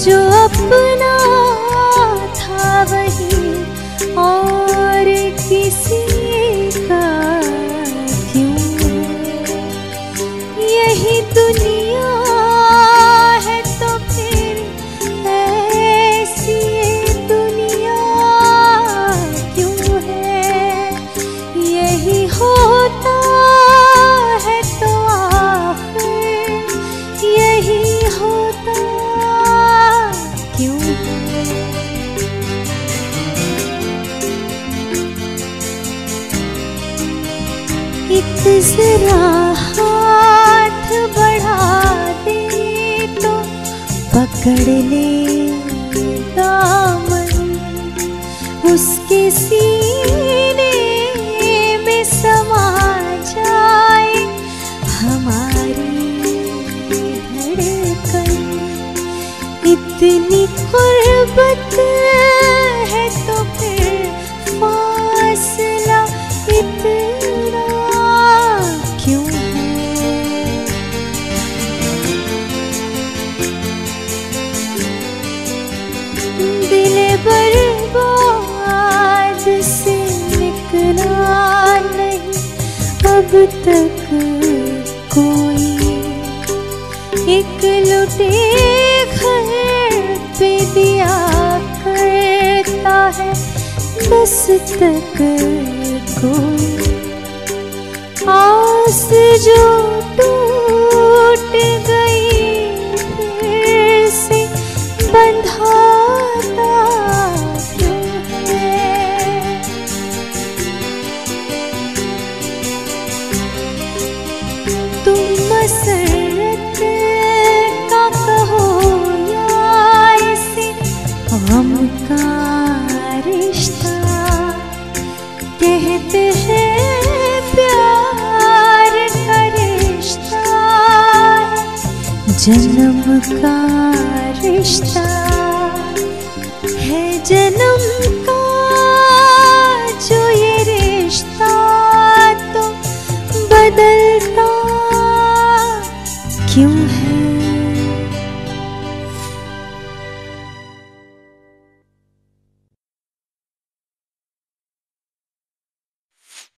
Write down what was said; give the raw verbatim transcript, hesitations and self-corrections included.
जो अपना था वही और किसी का क्यों? यही दुनिया है तो फिर ऐसी दुनिया क्यों है? यही होता है तो आखिर यही होता एक जरा हाथ बढ़ा दे तो पकड़ ले दामन, उसके सीने में समा जाए हमारी धड़कन। इतनी कुर्बत है तो फिर फासला इतना क्यों है? दिल बर्बाद से निकला नहीं अब तक कोई, एक लुटे घर पे दिया करता है बस तक कोई। आस जो टूट गई फिर से बंधाता क्यों है? तुम मसरत का कहो या ऐसे हम का रिश्ता, कहते हैं जन्म का रिश्ता है। जन्म का जो ये रिश्ता तो बदलता क्यों है?